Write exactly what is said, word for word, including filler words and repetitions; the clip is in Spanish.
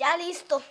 Ya listo.